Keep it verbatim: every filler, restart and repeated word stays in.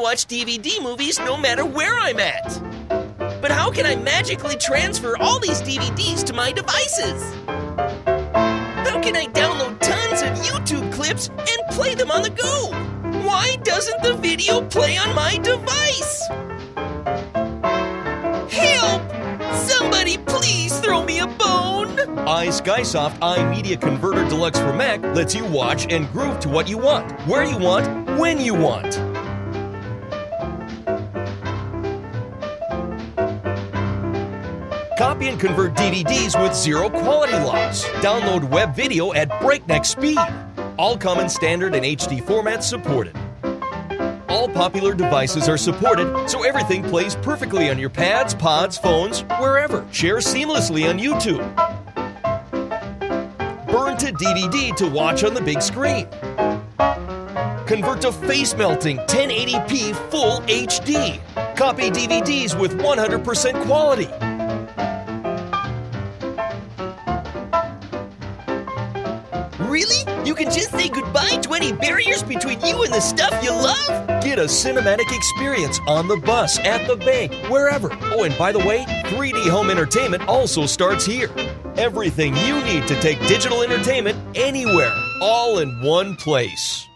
Watch D V D movies no matter where I'm at. But how can I magically transfer all these D V Ds to my devices? How can I download tons of YouTube clips and play them on the go? Why doesn't the video play on my device? Help! Somebody please throw me a bone! iSkysoft iMedia Converter Deluxe for Mac lets you watch and groove to what you want, where you want, when you want. Copy and convert D V Ds with zero quality loss. Download web video at breakneck speed. All common standard and H D formats supported. All popular devices are supported, so everything plays perfectly on your pads, pods, phones, wherever. Share seamlessly on YouTube. Burn to D V D to watch on the big screen. Convert to face-melting ten eighty p full H D. Copy D V Ds with one hundred percent quality. Really? You can just say goodbye to any barriers between you and the stuff you love? Get a cinematic experience on the bus, at the bank, wherever. Oh, and by the way, three D home entertainment also starts here. Everything you need to take digital entertainment anywhere, all in one place.